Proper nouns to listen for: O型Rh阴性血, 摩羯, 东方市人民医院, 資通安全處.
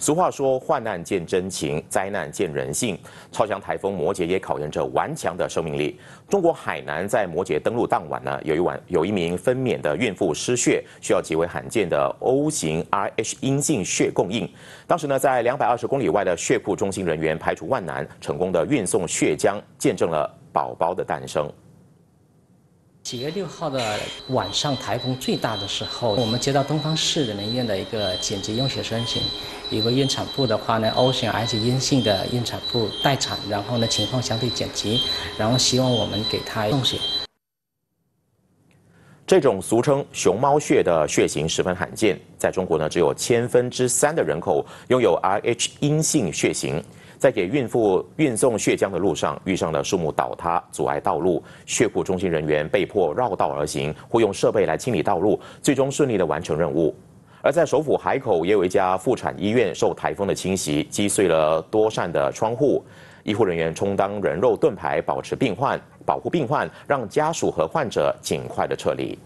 俗话说，患难见真情，灾难见人性。超强台风摩羯也考验着顽强的生命力。中国海南在摩羯登陆当晚呢，有一名分娩的孕妇失血，需要极为罕见的 O 型 Rh 阴性血供应。当时呢，在220公里外的血库中心人员排除万难，成功的运送血浆，见证了宝宝的诞生。 7月6号的晚上，台风最大的时候，我们接到东方市人民医院的一个紧急用血申请，有个孕产妇的话呢 ，O 型 Rh 阴性的孕产妇待产，然后呢情况相对紧急，然后希望我们给她送血。 这种俗称“熊猫血”的血型十分罕见，在中国呢，只有3/1000的人口拥有 Rh 阴性血型。在给孕妇运送血浆的路上，遇上了树木倒塌，阻碍道路，血库中心人员被迫绕道而行，或用设备来清理道路，最终顺利地完成任务。而在首府海口，也有一家妇产医院受台风的侵袭，击碎了多扇的窗户。 医护人员充当人肉盾牌，保护病患，让家属和患者尽快的撤离。